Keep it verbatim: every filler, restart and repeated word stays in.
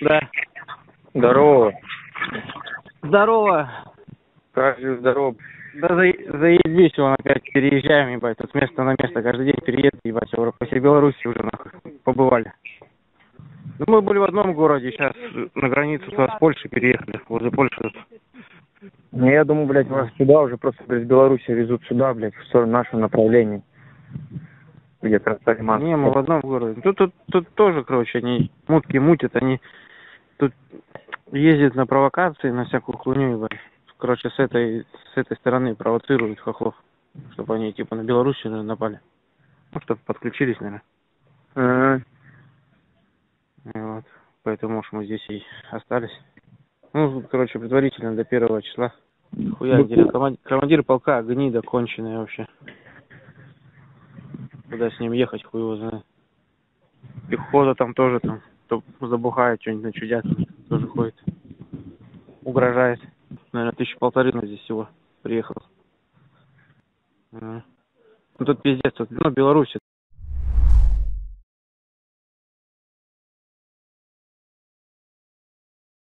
Да. Здорово. Здорово. Как же здорово. Да за, заебись, он опять переезжаем, ебать, тут с места на место, каждый день переезд, ебать, по всей Беларуси уже нахуй побывали. Ну, мы были в одном городе, сейчас на границу с Польшей переехали, возле Польши. Не, я думаю, блядь, вас сюда уже просто из Беларуси везут сюда, блядь, в наше направление. Где-то Альман. Не, мы в одном городе. Тут, тут, тут тоже, короче, они мутки мутят, они тут ездят на провокации, на всякую хуйню, ебать. Короче, с этой, с этой стороны провоцируют хохлов, чтобы они, типа, на Белоруссию напали. Ну, чтобы подключились, наверное. А-а-а. И вот. Поэтому, может, мы здесь и остались. Ну, короче, предварительно до первого числа. Хуя, командир, командир полка, гнида конченая вообще. Куда с ним ехать, хуй его знает. Пехота там тоже, там, кто забухает, что-нибудь начудят, тоже ходит. Угрожает. Наверное, тысяча полторы здесь всего приехал. Ну, тут пиздец, тут, ну, Беларусь,